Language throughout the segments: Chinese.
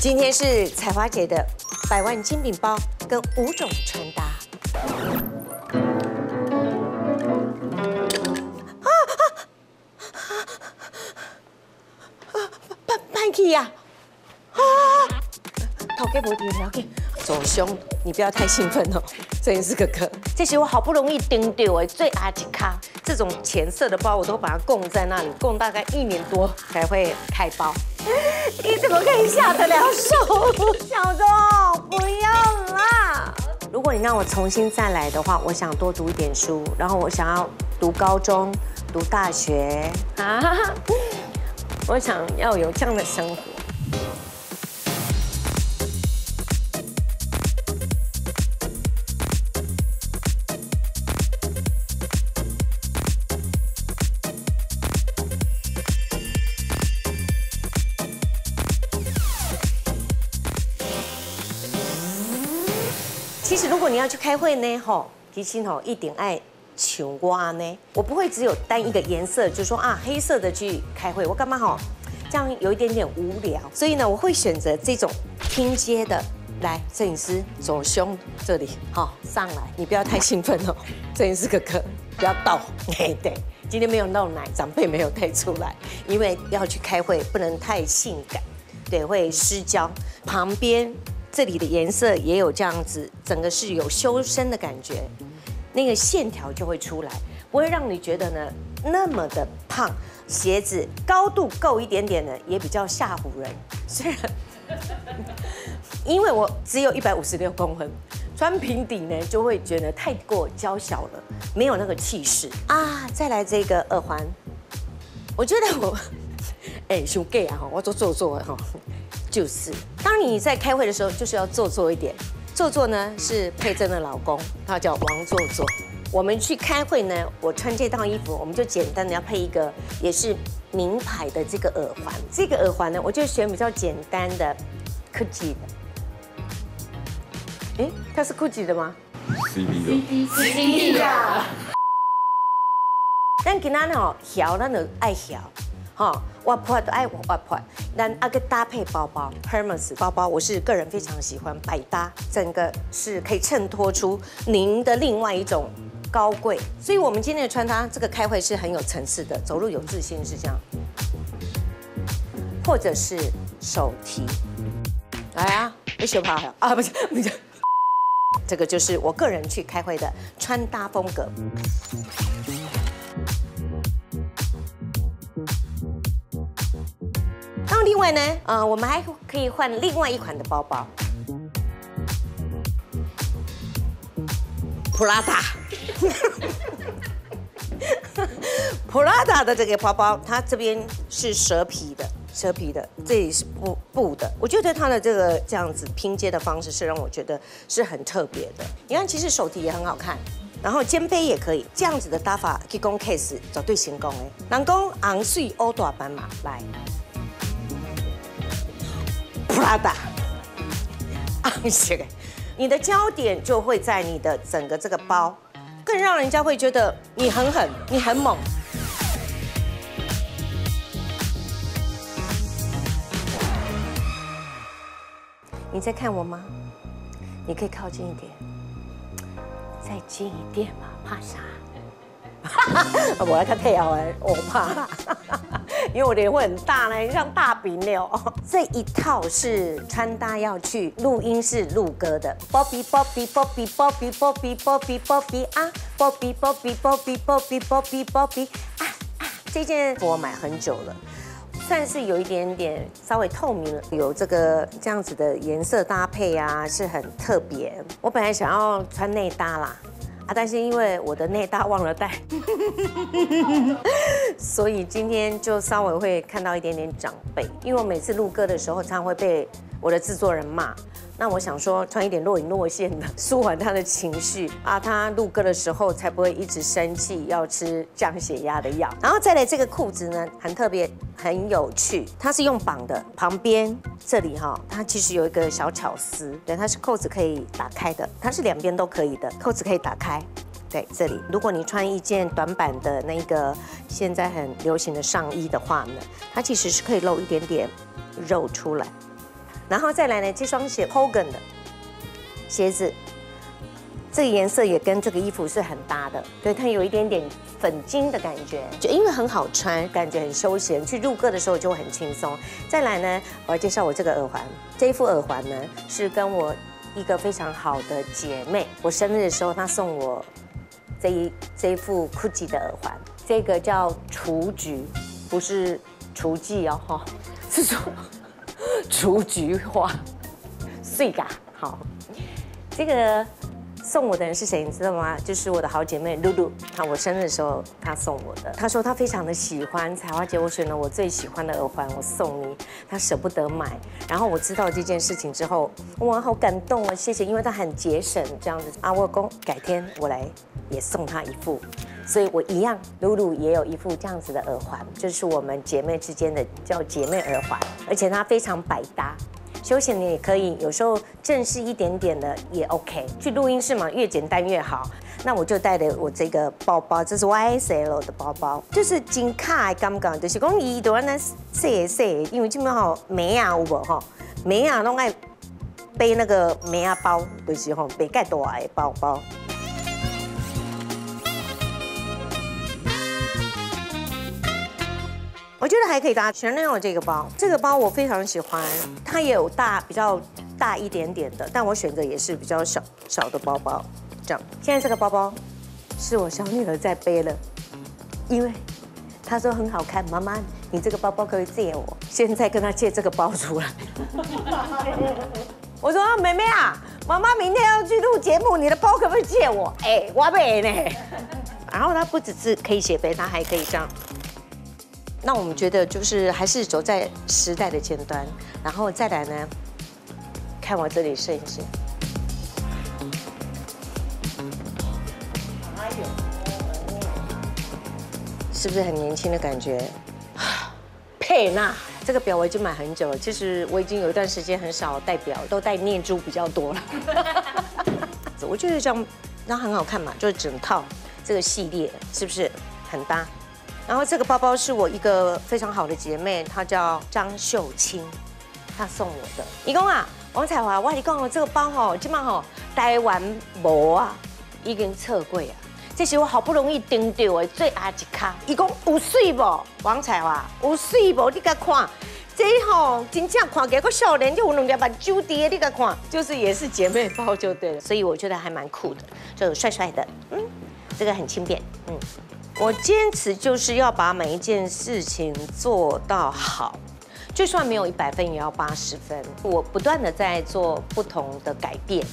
今天是采花姐的100万精品包跟5种穿搭。Panky 呀！啊！头给不停，头给。走胸，你不要太兴奋哦，摄影师哥哥。这些我好不容易盯掉哎，最阿吉卡这种浅色的包，我都把它供在那里，供大概1年多才会开包。 你怎么可以下得了手，小钟？不要啦！如果你让我重新再来的话，我想多读一点书，然后我想要读高中、读大学啊，我想要有这样的生活。你要去开会呢，吼，提醒吼，一定爱像我呢，我不会只有单一个颜色，就说啊黑色的去开会，我干嘛吼？这样有一点点无聊，所以呢，我会选择这种拼接的。来，摄影师左胸这里，好上来，你不要太兴奋哦，摄影师哥哥不要倒，嘿对，今天没有露奶，长辈没有带出来，因为要去开会，不能太性感，对，会失焦。旁边。 这里的颜色也有这样子，整个是有修身的感觉，那个线条就会出来，不会让你觉得呢那么的胖。鞋子高度够一点点的，也比较吓唬人。虽然因为我只有156公分，穿平底呢就会觉得太过娇小了，没有那个气势啊。再来这个耳环，我觉得我哎太 gay 啊，我做哈。 就是，当你在开会的时候，就是要做作一点。做作呢是佩珍的老公，他叫王做作。我们去开会呢，我穿这套衣服，我们就简单的要配一个也是名牌的这个耳环。这个耳环呢，我就选比较简单的 Gucci 的。哎，它是 Gucci 的吗 ？CD 的。咱今仔吼调，咱就爱调。 哈，我破都爱我破，但阿个搭配包包 ，Hermès 包包，我是个人非常喜欢百搭，整个是可以衬托出您的另外一种高贵。所以我们今天的穿搭，这个开会是很有层次的，走路有自信是这样，或者是手提，来啊，你学跑啊？不是，这个就是我个人去开会的穿搭风格。 另外呢，我们还可以换另外一款的包包 ，Prada 的这个包包，它这边是蛇皮的，这里是布的。我觉得它的这个这样子拼接的方式是让我觉得是很特别的。你看，其实手提也很好看。 然后肩背也可以，这样子的搭法去讲 case 绝对成功诶。人讲红水乌大斑马来 ，Prada， 红色诶，你的焦点就会在你的整个这个包，更让人家会觉得你很狠，你很猛。你在看我吗？你可以靠近一点。 再近一点嘛，怕啥？我来看太阳哎，我怕，因为我脸会很大嘞，像大饼了。这一套是穿搭要去录音室录歌的 ，Bobby 啊 ，Bobby 啊啊！这件我买很久了，算是有一点点稍微透明了，有这个这样子的颜色搭配啊，是很特别。我本来想要穿内搭啦，啊，但是因为我的内搭忘了带，所以今天就稍微会看到一点点长辈。因为我每次录歌的时候，常常会被我的制作人骂。那我想说，穿一点若隐若现的，舒缓他的情绪啊。他录歌的时候才不会一直生气，要吃降血压的药。然后再来这个裤子呢，很特别，很有趣。它是用绑的，旁边这里哈，它其实有一个小巧思，对，它是扣子可以打开的，它是两边都可以的，扣子可以打开。 对，这里，如果你穿一件短版的那个现在很流行的上衣的话呢，它其实是可以露一点点肉出来。然后再来呢，这双鞋 Hogan 的鞋子，这个颜色也跟这个衣服是很搭的，对，它有一点点粉晶的感觉，就因为很好穿，感觉很休闲，去录歌的时候就会很轻松。再来呢，我要介绍我这个耳环，这一副耳环呢是跟我一个非常好的姐妹，我生日的时候她送我。 这一副 Gucci 的耳环，这个叫雏菊，不是雏菊哦，哈，是说雏菊花，碎嘎。好，这个送我的人是谁，你知道吗？就是我的好姐妹露露，她我生日的时候她送我的。她说她非常的喜欢彩花姐，我选了我最喜欢的耳环，我送你，她舍不得买。然后我知道这件事情之后，哇，好感动哦，谢谢，因为她很节省这样子。啊，我公改天我来。 也送她一副，所以我一样，露露也有一副这样子的耳环，这是我们姐妹之间的叫姐妹耳环，而且它非常百搭，休闲的也可以，有时候正式一点点的也 OK。去录音室嘛，越简单越好。那我就带了我这个包包，这是 YSL 的包包，就是金卡的感觉，就是讲伊都安那细细，因为这边吼妹啊有无吼，妹啊拢爱背那个妹啊包，就是吼背介大的包包。 我觉得还可以搭Chanel这个包，这个包我非常喜欢，它也有大比较大一点点的，但我选择也是比较小的包包，这样。现在这个包包是我小女儿在背了，因为她说很好看，妈妈你这个包包可以借我，现在跟她借这个包出来。我说妹妹啊，妈妈明天要去录节目，你的包可不可以借我？哎，我背呢。然后它不只是可以斜背，它还可以这样。 那我们觉得就是还是走在时代的前端，然后再来呢，看我这里摄影师，是不是很年轻的感觉？佩娜，这个表我已经买很久了，其实我已经有一段时间很少戴表，都戴念珠比较多了。我觉得这样它很好看嘛，就是整套这个系列是不是很搭？ 然后这个包包是我一个非常好的姐妹，她叫张秀清，她送我的。你讲啊，王彩华，我跟你讲哦，这个包吼，今嘛吼，台湾无啊，已经撤柜啊。这是我好不容易订到的最后一卡。伊讲有水无？王彩华，有水无？你甲看，这吼真正看起来个少年就有两粒目睭滴，你甲看，就是也是姐妹包就对了。所以我觉得还蛮酷的，就帅帅的，嗯，这个很轻便，嗯。 我坚持就是要把每一件事情做到好，就算没有100分，也要80分。我不断的在做不同的改变。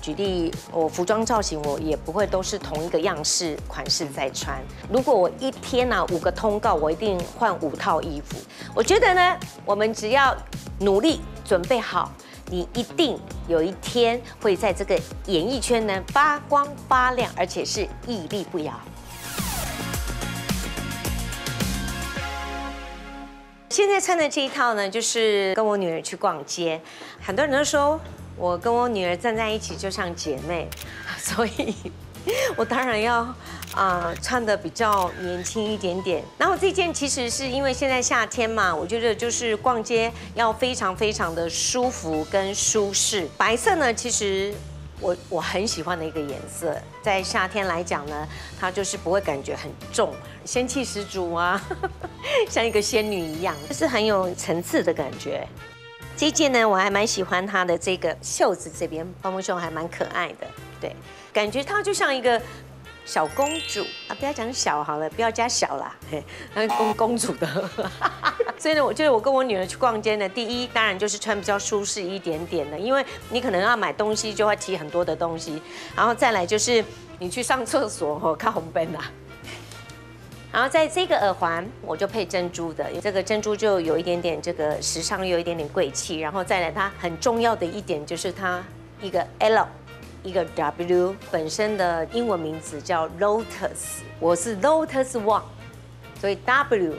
举例，我服装造型我也不会都是同一个样式款式在穿。如果我一天啊5个通告，我一定换5套衣服。我觉得呢，我们只要努力准备好，你一定有一天会在这个演艺圈呢发光发亮，而且是屹立不摇。 现在穿的这一套呢，就是跟我女儿去逛街，很多人都说我跟我女儿站在一起就像姐妹，所以我当然要穿的比较年轻一点点。然后这件其实是因为现在夏天嘛，我觉得就是逛街要非常非常的舒服跟舒适。白色呢，其实。 我很喜欢的一个颜色，在夏天来讲呢，它就是不会感觉很重，仙气十足啊，像一个仙女一样，就是很有层次的感觉。这件呢，我还蛮喜欢它的这个袖子这边，蓬蓬袖还蛮可爱的，对，感觉它就像一个小公主啊，不要讲小好了，不要加小啦，那公主的。所以呢，我觉得我跟我女儿去逛街呢，第一当然就是穿比较舒适一点点的，因为你可能要买东西就要提很多的东西，然后再来就是你去上厕所哦，看红灯啊，然后在这个耳环我就配珍珠的，这个珍珠就有一点点这个时尚，又有一点点贵气。然后再来，它很重要的一点就是它一个 L， 一个 W， 本身的英文名字叫 Lotus， 我是 Lotus Wang， 所以 W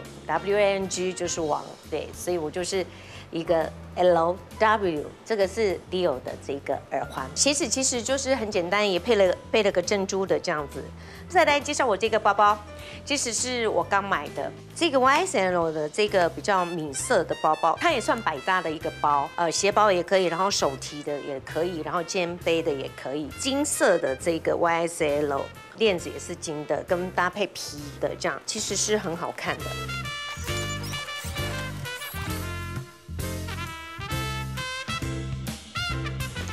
A N G 就是王，对，所以我就是一个 L W， 这个是 Dior 的这个耳环。鞋子其实就是很简单，也配了个珍珠的这样子。再来介绍我这个包包。 其实是我刚买的这个 YSL 的这个比较米色的包包，它也算百搭的一个包，斜包也可以，然后手提的也可以，然后肩背的也可以。金色的这个 YSL 链子也是金的，跟搭配皮的这样，其实是很好看的。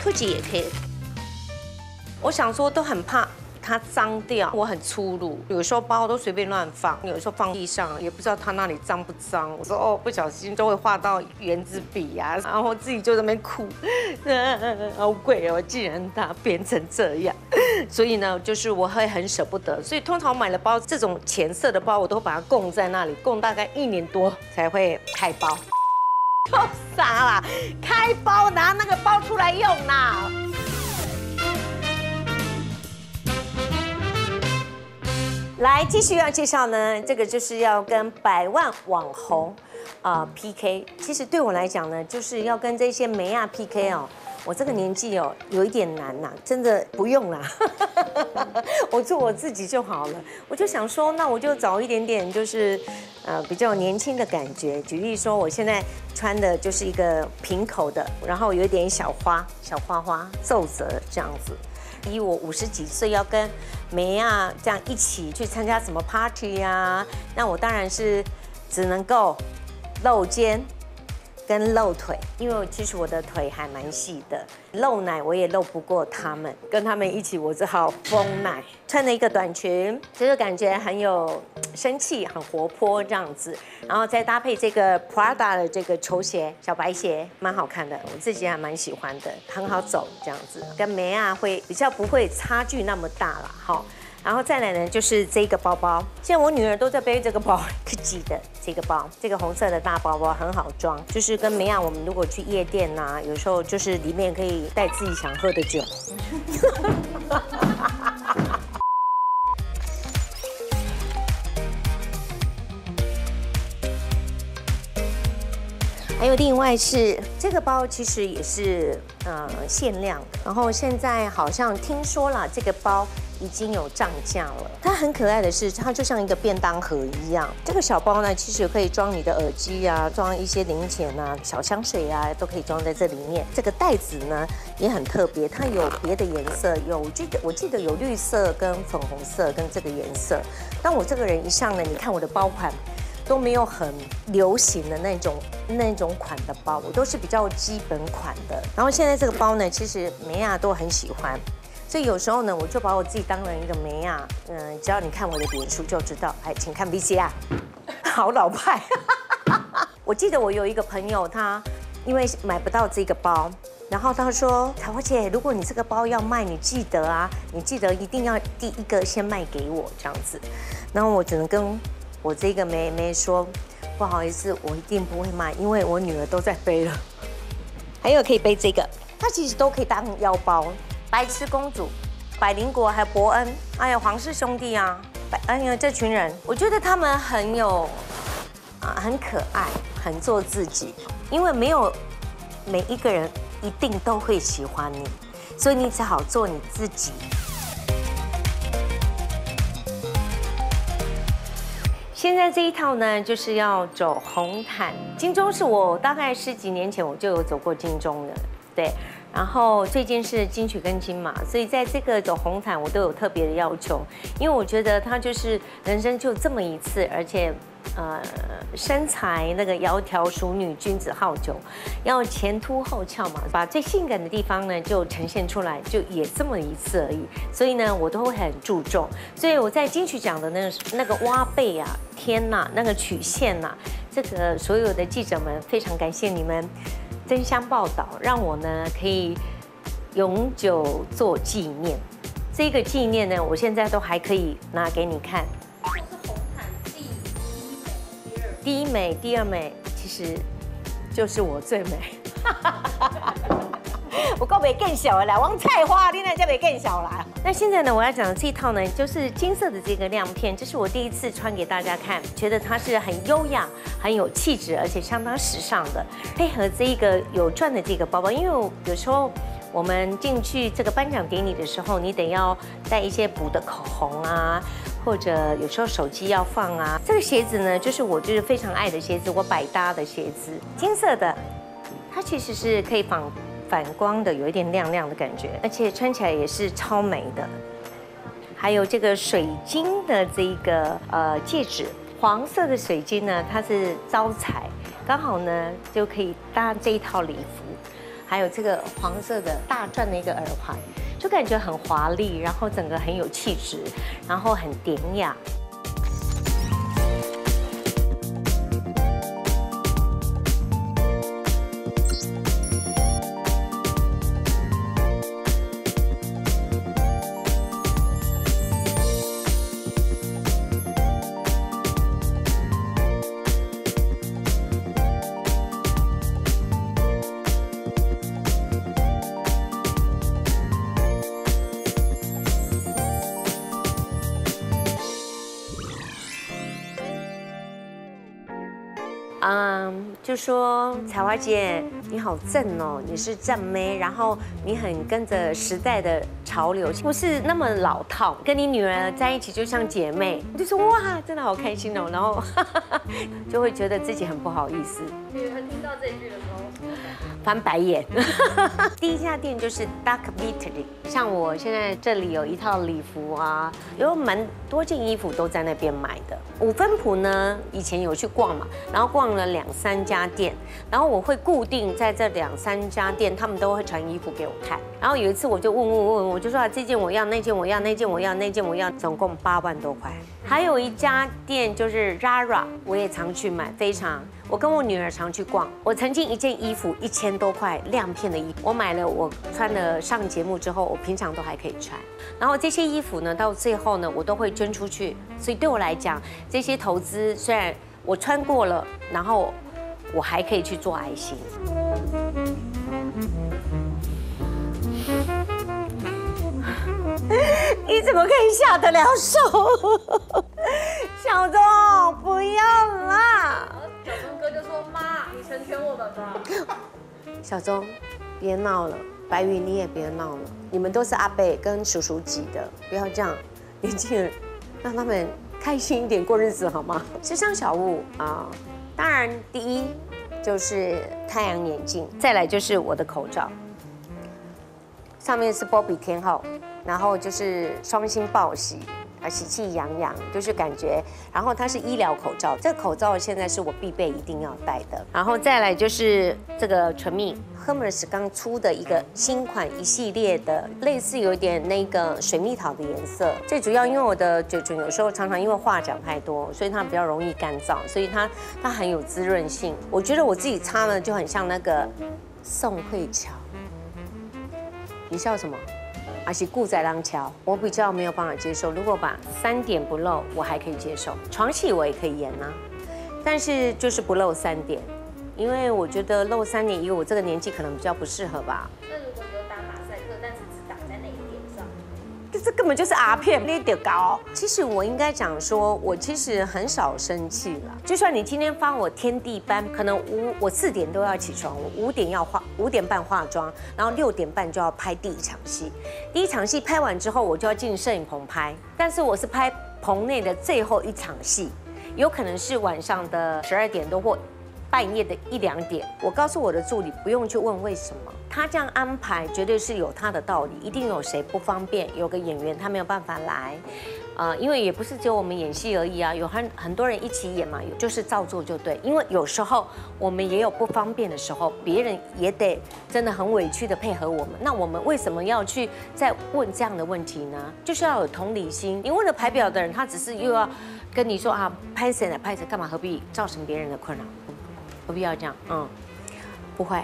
兔子也可以，我想说都很怕 它脏掉，我很粗鲁，有时候包都随便乱放，有时候放地上也不知道它那里脏不脏。我说哦，不小心都会画到圆珠笔啊，然后自己就在那边哭，好贵哦，竟然它变成这样。所以呢，就是我会很舍不得，所以通常买了包这种浅色的包，我都把它供在那里，供大概1年多才会开包。够傻啦，开包拿那个包出来用啦。 来，继续要介绍呢，这个就是要跟100万网红PK。其实对我来讲呢，就是要跟这些美亚 PK 哦。我这个年纪哦，有一点难呐，真的不用啦，我做我自己就好了。我就想说，那我就找一点点，就是比较年轻的感觉。举例说，我现在穿的就是一个平口的，然后有一点小花皱褶这样子。 以我50几岁要跟梅亚这样一起去参加什么 party 啊，那我当然是只能够露肩跟露腿，因为其实我的腿还蛮细的，露奶我也露不过他们，跟他们一起我只好丰奶，穿了一个短裙，就是感觉很有生气，很活泼这样子，然后再搭配这个 Prada 的这个球鞋，小白鞋，蛮好看的，我自己还蛮喜欢的，很好走这样子，跟梅亚会比较不会差距那么大啦。好。 然后再来呢，就是这个包包。现在我女儿都在背这个包 ，Gucci 的这个包，这个红色的大包包很好装，就是跟梅亚我们如果去夜店啊，有时候就是里面可以带自己想喝的酒。还有另外是这个包，其实也是限量的。然后现在好像听说了这个包 已经有涨价了。它很可爱的是，它就像一个便当盒一样。这个小包呢，其实可以装你的耳机啊，装一些零钱啊、小香水啊，都可以装在这里面。这个袋子呢也很特别，它有别的颜色，我记得有绿色、跟粉红色、跟这个颜色。但我这个人一向呢，你看我的包款都没有很流行的那种款的包，我都是比较基本款的。然后现在这个包呢，其实梅亚都很喜欢。 所以有时候呢，我就把我自己当成一个梅亚，只要你看我的脸书就知道。哎，请看 VCR， 好老派。我记得我有一个朋友，他因为买不到这个包，然后他说：“彩花姐，如果你这个包要卖，你记得一定要第一个先卖给我这样子。”然后我只能跟我这个妹妹说：“不好意思，我一定不会卖，因为我女儿都在背了。”还有可以背这个，它其实都可以当腰包。 白痴公主、百灵果还有伯恩，哎呀，皇室兄弟啊，哎呀，这群人，我觉得他们很有，很可爱，很做自己，因为没有每一个人一定都会喜欢你，所以你只好做你自己。现在这一套呢，就是要走红毯，金钟是我大概10几年前我就有走过金钟的，对。 然后最近是金曲跟金马，所以在这个走红毯我都有特别的要求，因为我觉得它就是人生就这么一次，而且身材那个窈窕淑女，君子好逑，要前凸后翘嘛，把最性感的地方呢就呈现出来，就也这么一次而已。所以呢，我都会很注重。所以我在金曲奖的那个挖背啊，天哪，那个曲线呐，这个所有的记者们非常感谢你们 争相报道，让我呢可以永久做纪念。这个纪念呢，我现在都还可以拿给你看。这是红毯，第一美、第二美，其实就是我最美。我够美更小了啦，王菜花，你那叫美更小啦。那现在呢，我要讲的这一套呢，就是金色的这个亮片，这是我第一次穿给大家看，觉得它是很优雅、很有气质，而且相当时尚的，配合这一个有转的这个包包，因为有时候。 我们进去这个颁奖典礼的时候，你得要带一些补的口红啊，或者有时候手机要放啊。这个鞋子呢，就是我非常爱的鞋子，我百搭的鞋子，金色的，它其实是可以反光的，有一点亮亮的感觉，而且穿起来也是超美的。还有这个水晶的这个戒指，黄色的水晶呢，它是招财，刚好呢就可以搭这一套礼服。 还有这个黄色的大钻的一个耳环，就感觉很华丽，然后整个很有气质，然后很典雅。就说彩花姐，你好正哦，你是正妹，然后你很跟着时代的潮流，不是那么老套。跟你女儿在一起就像姐妹，就说哇，真的好开心哦，然后就会觉得自己很不好意思。女儿听到这句的时候，翻白眼。第一家店就是 dark Beauty， 像我现在这里有一套礼服啊，有蛮多件衣服都在那边买的。五分埔呢，以前有去逛嘛，然后逛了2、3家。 店，然后我会固定在这2、3家店，他们都会传衣服给我看。然后有一次我就问，我就说啊，这件我要，那件我要，那件我要，那件我要，总共8万多块。还有一家店就是 rara， 我也常去买，非常。我跟我女儿常去逛。我曾经一件衣服1000多块，亮片的衣服，我买了，我穿了上节目之后，我平常都还可以穿。然后这些衣服呢，到最后呢，我都会捐出去。所以对我来讲，这些投资虽然我穿过了，然后。 我还可以去做爱心。你怎么可以下得了手？小钟，不要啦！小钟哥就说：“妈，你成全我们吧。”小钟，别闹了，白云你也别闹了，你们都是阿伯跟叔叔级的，不要这样，年轻人，让他们开心一点过日子好吗？时尚小物啊。 当然，第一就是太阳眼镜，再来就是我的口罩，上面是 Bobby 天后，然后就是双星报喜，喜气洋洋，就是感觉。然后它是医疗口罩，这个口罩现在是我必备一定要戴的。然后再来就是这个唇蜜 ，Hermès 刚出的一个新款一系列的，类似有点那个水蜜桃的颜色。最主要因为我的嘴唇有时候常常因为话讲太多，所以它比较容易干燥，所以它很有滋润性。我觉得我自己擦呢就很像那个宋慧乔。你笑什么？ 而且顾在浪桥，我比较没有办法接受。如果把3点不露，我还可以接受，床戏我也可以演啊，但是就是不露3点，因为我觉得露3点，以我这个年纪可能比较不适合吧。那如果有打马赛克，但是只打在那一点上，这根本就是 R 片，你得搞。其实我应该讲说，我其实很少生气了。就算你今天发我天地斑，可能我4点都要起床，我5点要化。 5点半化妆，然后6点半就要拍第一场戏。第一场戏拍完之后，我就要进摄影棚拍，但是我是拍棚内的最后一场戏，有可能是晚上的12点多或半夜的1、2点。我告诉我的助理，不用去问为什么，他这样安排绝对是有他的道理，一定有谁不方便，有个演员他没有办法来。 因为也不是只有我们演戏而已啊，有很多人一起演嘛，就是照做就对。因为有时候我们也有不方便的时候，别人也得真的很委屈的配合我们。那我们为什么要去再问这样的问题呢？就是要有同理心。你问了排表的人，他只是又要跟你说啊，拍谁呢？拍谁干嘛？何必造成别人的困扰？何必要这样？嗯，不会，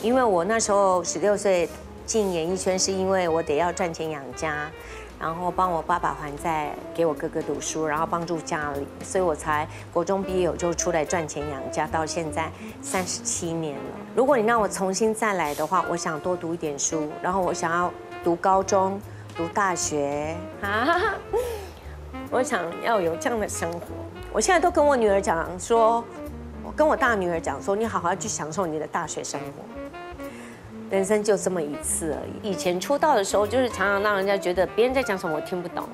因为我那时候16岁进演艺圈，是因为我得要赚钱养家。然后帮我爸爸还债，给我哥哥读书，然后帮助家里，所以我才国中毕业我就出来赚钱养家，到现在37年了。如果你让我重新再来的话，我想多读一点书，然后我想要读高中、读大学啊，我想要有这样的生活。我现在都跟我女儿讲说。 跟我大女儿讲说，你好好去享受你的大学生活，人生就这么一次而已。以前出道的时候，就是常常让人家觉得别人在讲什么我听不懂，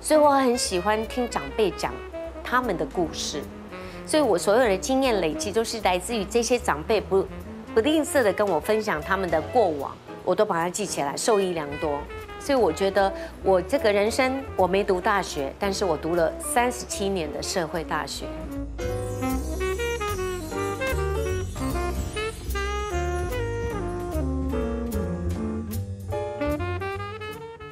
所以我很喜欢听长辈讲他们的故事，所以我所有的经验累积都是来自于这些长辈不吝啬的跟我分享他们的过往，我都把它记起来，受益良多。所以我觉得我这个人生，我没读大学，但是我读了37年的社会大学。